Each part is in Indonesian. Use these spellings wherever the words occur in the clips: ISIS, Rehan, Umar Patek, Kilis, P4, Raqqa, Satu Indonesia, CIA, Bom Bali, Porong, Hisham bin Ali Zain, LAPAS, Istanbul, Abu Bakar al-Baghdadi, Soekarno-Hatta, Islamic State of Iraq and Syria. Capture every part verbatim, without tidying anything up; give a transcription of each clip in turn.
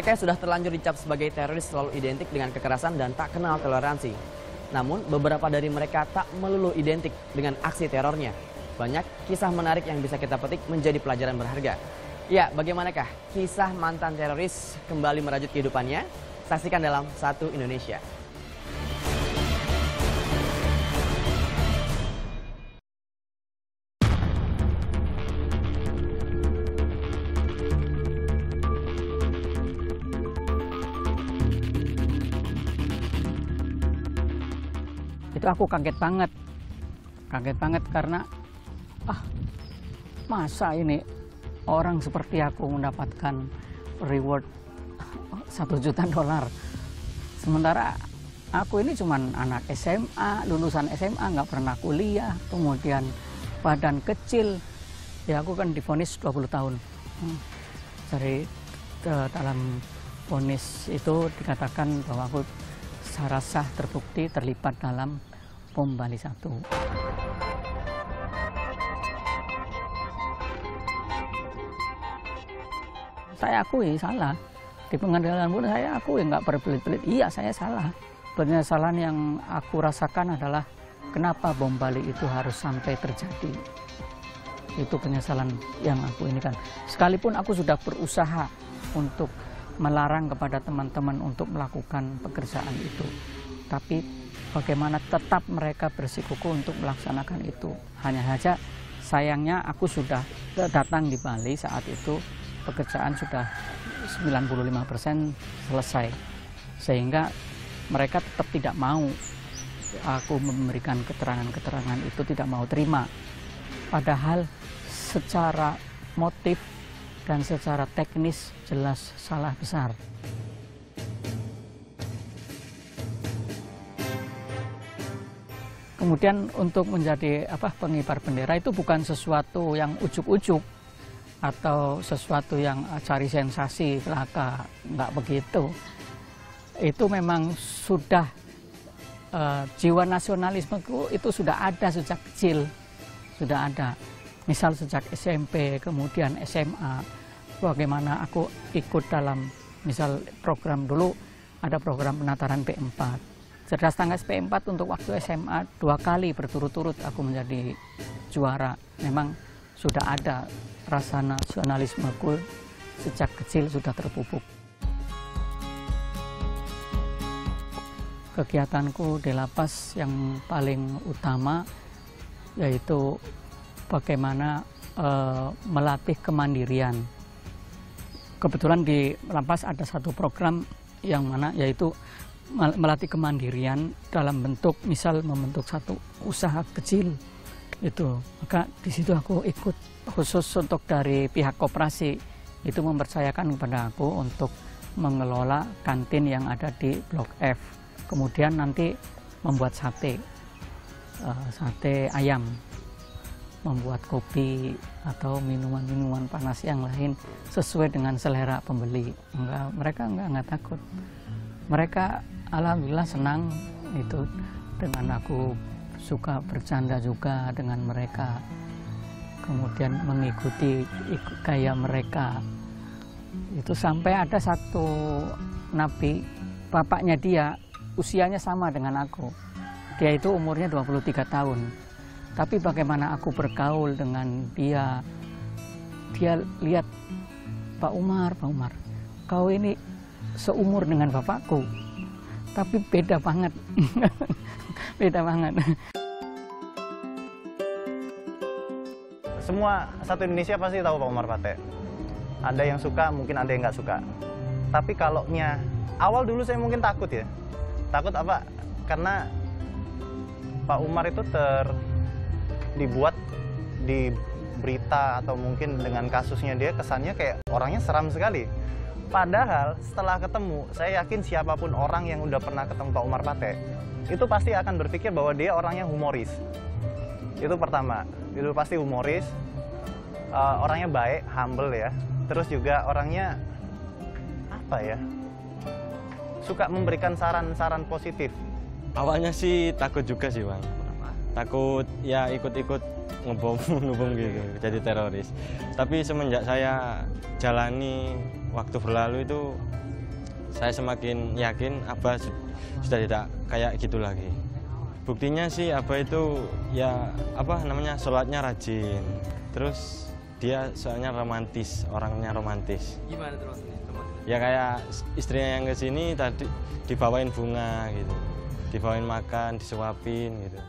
Mereka yang sudah terlanjur dicap sebagai teroris selalu identik dengan kekerasan dan tak kenal toleransi. Namun, beberapa dari mereka tak melulu identik dengan aksi terornya. Banyak kisah menarik yang bisa kita petik menjadi pelajaran berharga. Ya, bagaimanakah kisah mantan teroris kembali merajut kehidupannya? Saksikan dalam Satu Indonesia. Itu aku kaget banget, kaget banget karena ah masa ini orang seperti aku mendapatkan reward satu juta dolar, sementara aku ini cuman anak S M A, lulusan S M A, nggak pernah kuliah, kemudian badan kecil, ya aku kan divonis dua puluh tahun. Dari dalam vonis itu dikatakan bahwa aku secara sah terbukti terlibat dalam Bom Bali satu. Saya akui salah. Di pengadilan pun saya akui, nggak berbelit-belit. Iya, saya salah. Penyesalan yang aku rasakan adalah kenapa Bom Bali itu harus sampai terjadi. Itu penyesalan yang aku ini kan. Sekalipun aku sudah berusaha untuk melarang kepada teman-teman untuk melakukan pekerjaan itu. Tapi bagaimana tetap mereka bersikukuh untuk melaksanakan itu. Hanya saja sayangnya aku sudah datang di Bali saat itu, pekerjaan sudah sembilan puluh lima persen selesai. Sehingga mereka tetap tidak mau aku memberikan keterangan-keterangan itu, tidak mau terima. Padahal secara motif dan secara teknis jelas salah besar. Kemudian untuk menjadi apa pengibar bendera itu bukan sesuatu yang ujuk-ujuk atau sesuatu yang cari sensasi belaka, nggak begitu. Itu memang sudah eh, jiwa nasionalismeku itu sudah ada sejak kecil, sudah ada. Misal sejak S M P, kemudian S M A, bagaimana aku ikut dalam misal program, dulu ada program penataran P empat. Cerdas Tangkas P empat untuk waktu S M A dua kali berturut-turut aku menjadi juara. Memang sudah ada rasa nasionalismeku sejak kecil sudah terpupuk. Kegiatanku di Lapas yang paling utama yaitu bagaimana e, melatih kemandirian. Kebetulan di Lapas ada satu program yang mana yaitu melatih kemandirian dalam bentuk misal membentuk satu usaha kecil itu. Maka di situ aku ikut, khusus untuk dari pihak koperasi itu mempercayakan kepada aku untuk mengelola kantin yang ada di Blok F. Kemudian nanti membuat sate, e, sate ayam, membuat kopi atau minuman-minuman panas yang lain sesuai dengan selera pembeli. Enggak, mereka enggak, enggak takut. Mereka alhamdulillah senang itu dengan aku suka bercanda juga dengan mereka. Kemudian mengikuti gaya mereka. Itu sampai ada satu nabi, bapaknya dia usianya sama dengan aku. Dia itu umurnya dua puluh tiga tahun. Tapi bagaimana aku bergaul dengan dia, dia lihat, Pak Umar, Pak Umar, kau ini seumur dengan bapakku, tapi beda banget, beda banget. Semua Satu Indonesia pasti tahu Pak Umar Patek. Ada yang suka, mungkin ada yang nggak suka. Tapi kalau nya, awal dulu saya mungkin takut ya. Takut apa? Karena Pak Umar itu ter... dibuat di berita atau mungkin dengan kasusnya dia kesannya kayak orangnya seram sekali. Padahal setelah ketemu, saya yakin siapapun orang yang udah pernah ketemu Pak Umar Patek itu pasti akan berpikir bahwa dia orangnya humoris. Itu pertama, itu pasti humoris, uh, orangnya baik, humble ya. Terus juga orangnya apa ya? Suka memberikan saran-saran positif. Awalnya sih takut juga sih Bang. Takut ya ikut-ikut ngebom ngebom gitu, jadi teroris. Tapi semenjak saya jalani, waktu berlalu itu saya semakin yakin Abah sudah tidak kayak gitu lagi. Buktinya sih Abah itu ya apa namanya sholatnya rajin, terus dia soalnya romantis, orangnya romantis. Gimana terus nih? Ya kayak istrinya yang kesini tadi dibawain bunga gitu, dibawain makan, disuapin gitu.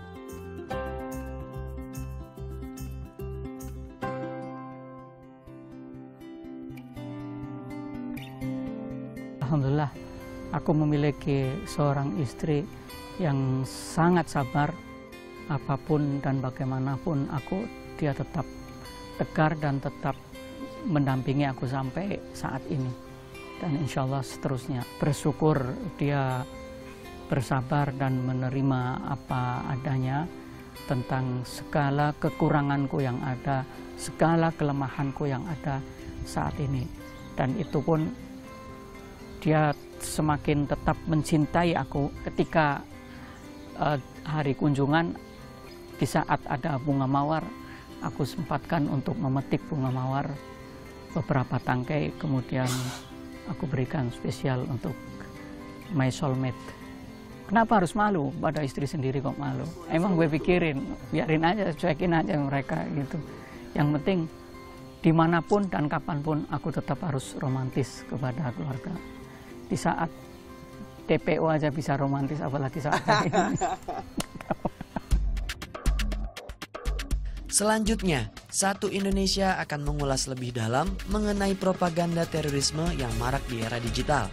Alhamdulillah, aku memiliki seorang istri yang sangat sabar, apapun dan bagaimanapun aku, dia tetap tegar dan tetap mendampingi aku sampai saat ini. Dan insya Allah seterusnya, bersyukur dia bersabar dan menerima apa adanya tentang segala kekuranganku yang ada, segala kelemahanku yang ada saat ini. Dan itu pun dia semakin tetap mencintai aku ketika uh, hari kunjungan, di saat ada bunga mawar, aku sempatkan untuk memetik bunga mawar beberapa tangkai, kemudian aku berikan spesial untuk my soulmate. Kenapa harus malu? Pada istri sendiri kok malu? Emang gue pikirin, biarin aja, cuekin aja mereka gitu. Yang penting dimanapun dan kapanpun aku tetap harus romantis kepada keluarga. Di saat T P O aja bisa romantis, apalagi saat ini. Selanjutnya, Satu Indonesia akan mengulas lebih dalam mengenai propaganda terorisme yang marak di era digital.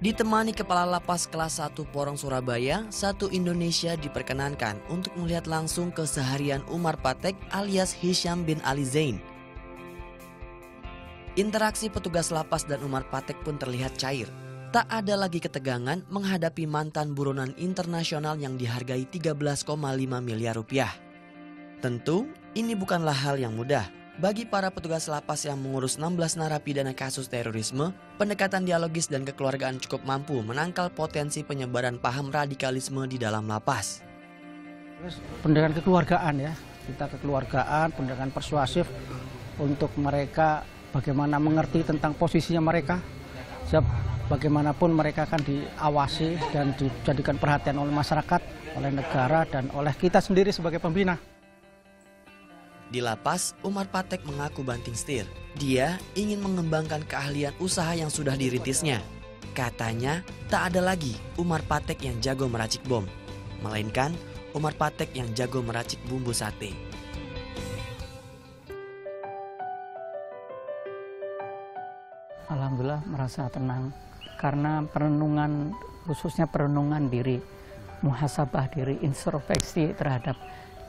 Ditemani Kepala Lapas Kelas satu Porong Surabaya, Satu Indonesia diperkenankan untuk melihat langsung keseharian Umar Patek alias Hisham bin Ali Zain. Interaksi petugas lapas dan Umar Patek pun terlihat cair. Tak ada lagi ketegangan menghadapi mantan buronan internasional yang dihargai tiga belas koma lima miliar rupiah. Tentu, ini bukanlah hal yang mudah. Bagi para petugas lapas yang mengurus enam belas narapidana kasus terorisme, pendekatan dialogis dan kekeluargaan cukup mampu menangkal potensi penyebaran paham radikalisme di dalam lapas. Pendekatan kekeluargaan ya, kita kekeluargaan, pendekatan persuasif untuk mereka bagaimana mengerti tentang posisinya mereka. Siap, bagaimanapun mereka akan diawasi dan dijadikan perhatian oleh masyarakat, oleh negara, dan oleh kita sendiri sebagai pembina. Di lapas, Umar Patek mengaku banting setir. Dia ingin mengembangkan keahlian usaha yang sudah dirintisnya. Katanya, tak ada lagi Umar Patek yang jago meracik bom, melainkan Umar Patek yang jago meracik bumbu sate. Alhamdulillah merasa tenang karena perenungan, khususnya perenungan diri, muhasabah diri, introspeksi terhadap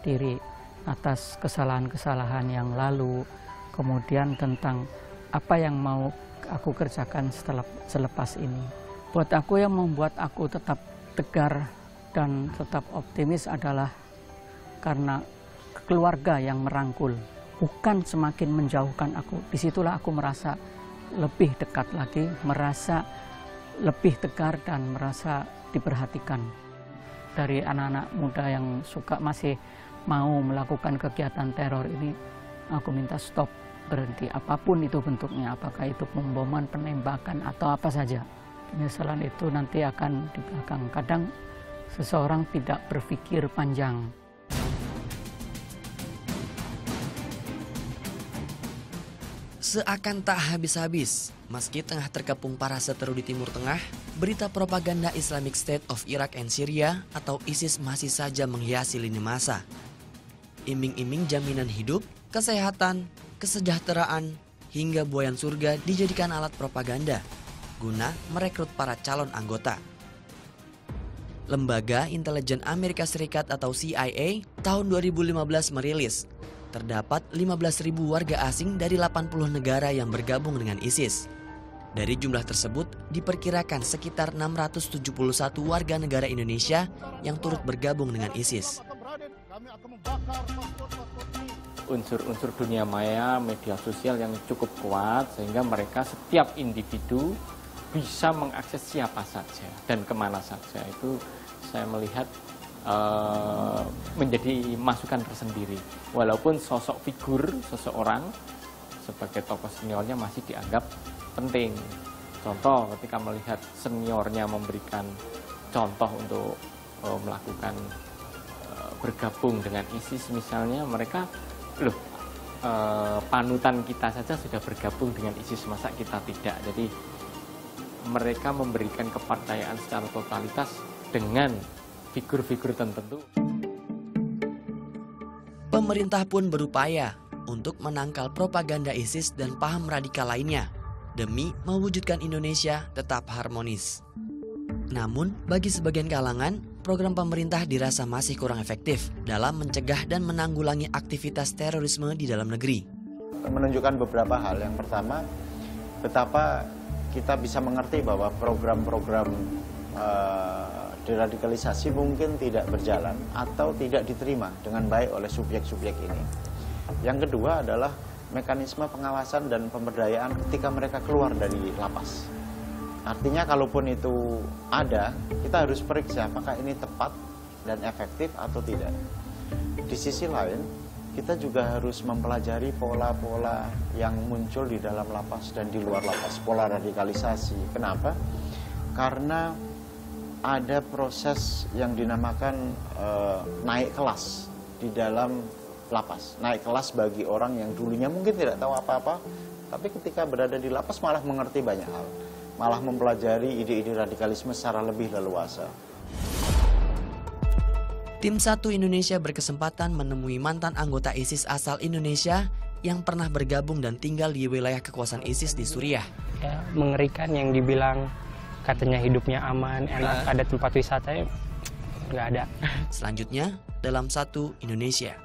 diri, atas kesalahan-kesalahan yang lalu, kemudian tentang apa yang mau aku kerjakan setelah selepas ini. Buat aku yang membuat aku tetap tegar dan tetap optimis adalah karena keluarga yang merangkul, bukan semakin menjauhkan aku. Disitulah aku merasa lebih dekat lagi, merasa lebih tegar dan merasa diperhatikan. Dari anak-anak muda yang suka masih mau melakukan kegiatan teror ini, aku minta stop, berhenti, apapun itu bentuknya, apakah itu pemboman, penembakan, atau apa saja. Penyesalan itu nanti akan di belakang. Kadang seseorang tidak berpikir panjang. Seakan tak habis-habis, meski tengah terkepung para seteru di Timur Tengah, berita propaganda Islamic State of Iraq and Syria atau ISIS masih saja menghiasi lini masa. Iming-iming jaminan hidup, kesehatan, kesejahteraan, hingga buayan surga dijadikan alat propaganda, guna merekrut para calon anggota. Lembaga Intelijen Amerika Serikat atau C I A tahun dua ribu lima belas merilis, terdapat lima belas ribu warga asing dari delapan puluh negara yang bergabung dengan ISIS. Dari jumlah tersebut, diperkirakan sekitar enam ratus tujuh puluh satu warga negara Indonesia yang turut bergabung dengan ISIS. Unsur-unsur dunia maya, media sosial yang cukup kuat, sehingga mereka setiap individu bisa mengakses siapa saja dan kemana saja. Itu saya melihat uh, menjadi masukan tersendiri. Walaupun sosok figur, seseorang sebagai tokoh seniornya masih dianggap penting. Contoh, ketika melihat seniornya memberikan contoh untuk uh, melakukan uh, bergabung dengan ISIS misalnya, mereka loh, uh, panutan kita saja sudah bergabung dengan ISIS, masa kita tidak. Jadi mereka memberikan kepercayaan secara totalitas dengan figur-figur tertentu. Pemerintah pun berupaya untuk menangkal propaganda ISIS dan paham radikal lainnya demi mewujudkan Indonesia tetap harmonis. Namun, bagi sebagian kalangan, program pemerintah dirasa masih kurang efektif dalam mencegah dan menanggulangi aktivitas terorisme di dalam negeri. Menunjukkan beberapa hal. Yang pertama, betapa kita bisa mengerti bahwa program-program uh, deradikalisasi mungkin tidak berjalan atau tidak diterima dengan baik oleh subjek-subjek ini. Yang kedua adalah mekanisme pengawasan dan pemberdayaan ketika mereka keluar dari lapas. Artinya kalaupun itu ada, kita harus periksa apakah ini tepat dan efektif atau tidak. Di sisi lain, kita juga harus mempelajari pola-pola yang muncul di dalam lapas dan di luar lapas, pola radikalisasi. Kenapa? Karena ada proses yang dinamakan e, naik kelas di dalam lapas. Naik kelas bagi orang yang dulunya mungkin tidak tahu apa-apa, tapi ketika berada di lapas malah mengerti banyak hal. Malah mempelajari ide-ide radikalisme secara lebih leluasa. Tim Satu Indonesia berkesempatan menemui mantan anggota ISIS asal Indonesia yang pernah bergabung dan tinggal di wilayah kekuasaan ISIS di Suriah. Ya, mengerikan yang dibilang katanya hidupnya aman, enak, ada tempat wisata, nggak ada. Selanjutnya dalam Satu Indonesia.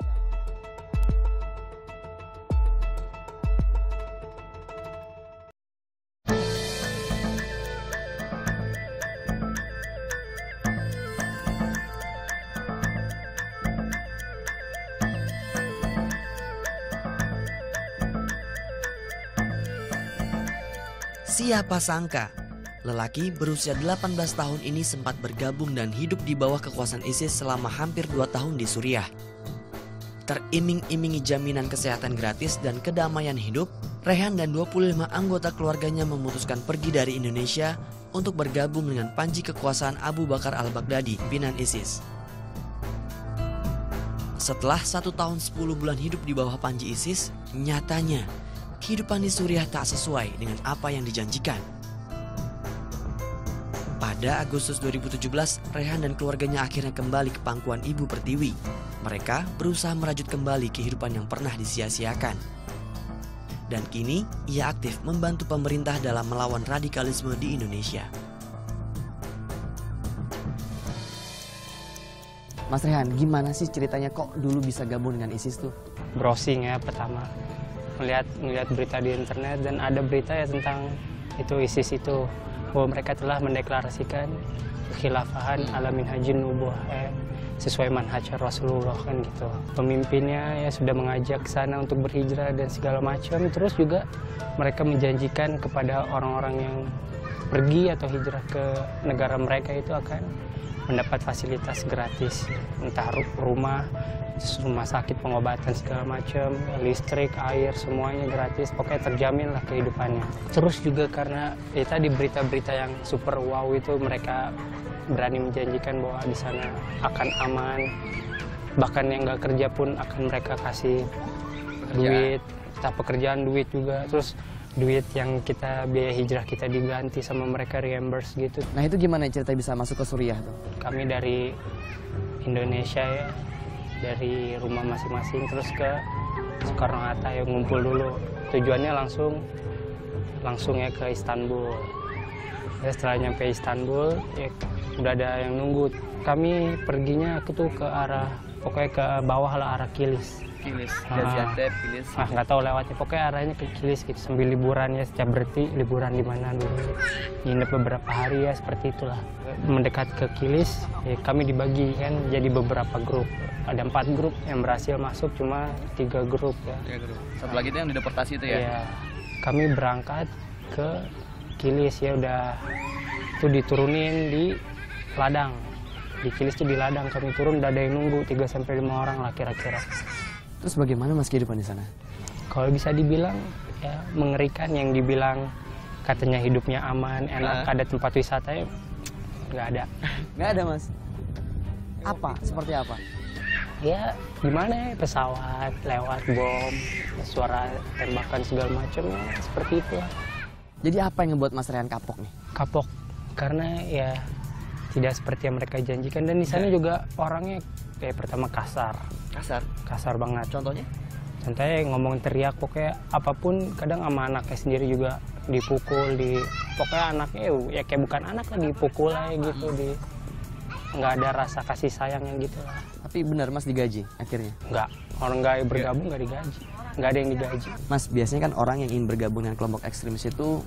Siapa sangka, lelaki berusia delapan belas tahun ini sempat bergabung dan hidup di bawah kekuasaan ISIS selama hampir dua tahun di Suriah. Teriming-imingi jaminan kesehatan gratis dan kedamaian hidup, Rehan dan dua puluh lima anggota keluarganya memutuskan pergi dari Indonesia untuk bergabung dengan panji kekuasaan Abu Bakar al-Baghdadi, pimpinan ISIS. Setelah satu tahun sepuluh bulan hidup di bawah panji ISIS, nyatanya kehidupan di Suriah tak sesuai dengan apa yang dijanjikan. Pada Agustus dua ribu tujuh belas, Rehan dan keluarganya akhirnya kembali ke pangkuan Ibu Pertiwi. Mereka berusaha merajut kembali kehidupan yang pernah disia-siakan. Dan kini, ia aktif membantu pemerintah dalam melawan radikalisme di Indonesia. Mas Rehan, gimana sih ceritanya kok dulu bisa gabung dengan ISIS tuh? Browsing ya pertama. Melihat, melihat berita di internet dan ada berita ya tentang itu ISIS itu bahwa mereka telah mendeklarasikan kekhilafahan ala minhajin nubuwah eh, sesuai manhaj Rasulullah kan gitu. Pemimpinnya ya sudah mengajak sana untuk berhijrah dan segala macam. Terus juga mereka menjanjikan kepada orang-orang yang pergi atau hijrah ke negara mereka itu akan mendapat fasilitas gratis, entah rumah, rumah sakit, pengobatan segala macam, listrik, air, semuanya gratis, pokoknya terjamin lah kehidupannya. Terus juga karena ya tadi berita-berita yang super wow itu, mereka berani menjanjikan bahwa di sana akan aman, bahkan yang nggak kerja pun akan mereka kasih duit, entah pekerjaan, duit juga. Terus duit yang kita, biaya hijrah kita diganti sama mereka, reimburse gitu. Nah itu gimana cerita bisa masuk ke Suriah tuh? Kami dari Indonesia ya, dari rumah masing-masing terus ke Soekarno-Hatta ya, ngumpul dulu. Tujuannya langsung, langsung ya ke Istanbul. Ya, setelah nyampe Istanbul, ya udah ada yang nunggu. Kami perginya aku tuh ke arah pokoknya ke bawah lah, arah Kilis. Kilis, ah, Kilis. Ah, nggak tahu lewatnya, pokoknya arahnya ke Kilis gitu. Sambil liburan ya, setiap berhenti liburan di mana dulu. Nginep beberapa hari ya, seperti itulah. Mendekat ke Kilis, ya, kami dibagi kan jadi beberapa grup. Ada empat grup yang berhasil masuk, cuma tiga grup ya. Tiga grup. Satu lagi itu yang dideportasi itu ya? Iya. Kami berangkat ke Kilis ya, udah itu diturunin di ladang. Di Kilis tuh di ladang, kami turun udah ada yang nunggu tiga sampai lima orang lah kira-kira. Terus bagaimana mas kehidupan di sana? Kalau bisa dibilang ya mengerikan, yang dibilang katanya hidupnya aman, enak, uh. ada tempat wisatanya nggak ada. Nggak ada mas? Apa? Seperti apa? Ya gimana ya, pesawat lewat, bom, suara tembakan segala macam ya, seperti itu lah. Jadi apa yang ngebuat mas Rehan kapok nih? Kapok karena ya tidak seperti yang mereka janjikan, dan di sana juga orangnya kayak pertama kasar. Kasar? Kasar banget. Contohnya? Contohnya ngomong teriak, pokoknya apapun, kadang sama anaknya sendiri juga dipukul, di pokoknya anaknya ya kayak bukan anak lagi, pukul aja gitu, di nggak ada rasa kasih sayangnya gitu. Tapi benar mas digaji akhirnya? Nggak, orang nggak bergabung nggak digaji, nggak ada yang digaji. Mas, biasanya kan orang yang ingin bergabung dengan kelompok ekstremis itu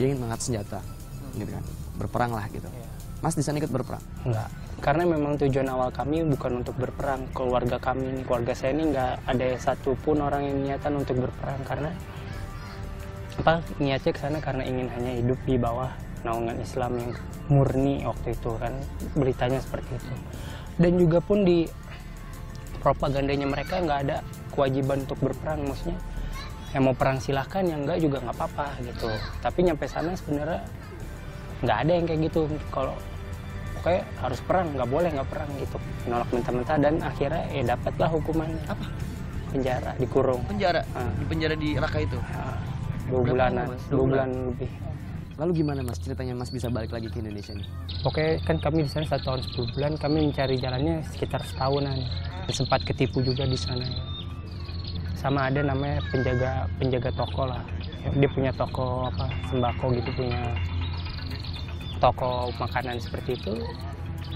dia ingin mengangkat senjata, gitu kan, berperang lah gitu. Yeah. Mas di sana ikut berperang? Enggak, karena memang tujuan awal kami bukan untuk berperang. Keluarga kami, keluarga saya ini nggak ada satupun orang yang niatan untuk berperang, karena apa niatnya ke sana karena ingin hanya hidup di bawah naungan Islam yang murni waktu itu kan, beritanya seperti itu. Dan juga pun di propagandanya mereka nggak ada kewajiban untuk berperang, maksudnya yang mau perang silahkan, yang nggak juga nggak apa-apa gitu. Tapi nyampe sana sebenarnya nggak ada yang kayak gitu, kalau kayak harus perang, nggak boleh nggak perang gitu, nolak mentah-mentah, dan akhirnya ya dapatlah hukumannya. Apa? Penjara, dikurung. Penjara? Uh. Di penjara di Raqqa itu? Uh, dua bulanan, dua bulan lebih. Lalu gimana mas ceritanya mas bisa balik lagi ke Indonesia nih? Oke, kan kami di sana satu tahun sepuluh bulan, kami mencari jalannya sekitar setahunan. Sempat ketipu juga di sana. Sama ada namanya penjaga penjaga toko lah, dia punya toko apa sembako gitu, punya toko makanan seperti itu.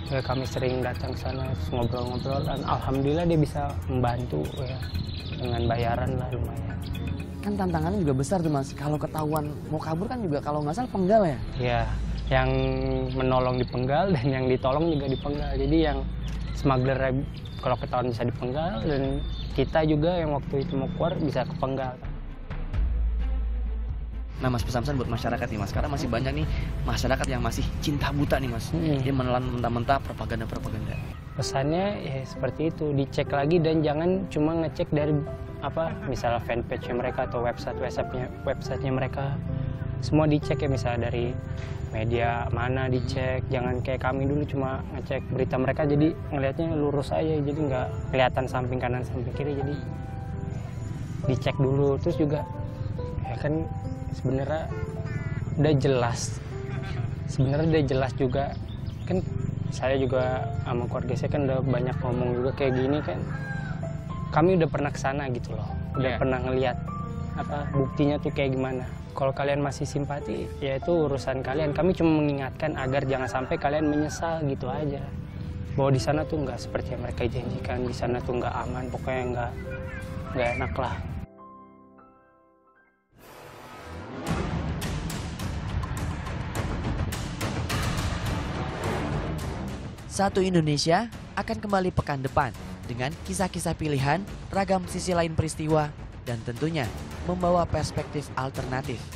Ya, kami sering datang ke sana, ngobrol-ngobrol, dan alhamdulillah dia bisa membantu ya, dengan bayaran lah lumayan. Kan tantangannya juga besar tuh mas, kalau ketahuan mau kabur kan juga kalau nggak salah penggal ya? Iya, yang menolong dipenggal dan yang ditolong juga dipenggal. Jadi yang smuggler kalau ketahuan bisa dipenggal, dan kita juga yang waktu itu mau keluar bisa kepenggal. Nah mas, pesan-pesan buat masyarakat nih mas, karena masih banyak nih masyarakat yang masih cinta buta nih mas, hmm. dia menelan mentah-mentah propaganda-propaganda. Pesannya ya seperti itu, dicek lagi, dan jangan cuma ngecek dari apa misalnya fanpage-nya mereka atau website-websitenya websitenya mereka, semua dicek ya, misalnya dari media mana dicek, jangan kayak kami dulu cuma ngecek berita mereka, jadi ngelihatnya lurus aja, jadi nggak kelihatan samping kanan samping kiri, jadi dicek dulu. Terus juga ya kan sebenarnya udah jelas, sebenarnya udah jelas juga kan, saya juga sama keluarga saya kan udah banyak ngomong juga kayak gini kan, kami udah pernah kesana gitu loh, udah yeah. pernah ngelihat apa buktinya tuh kayak gimana. Kalau kalian masih simpati ya itu urusan kalian, kami cuma mengingatkan agar jangan sampai kalian menyesal gitu aja, bahwa di sana tuh nggak seperti yang mereka janjikan, di sana tuh nggak aman, pokoknya nggak nggak enak lah. Satu Indonesia akan kembali pekan depan dengan kisah-kisah pilihan, ragam sisi lain peristiwa, dan tentunya membawa perspektif alternatif.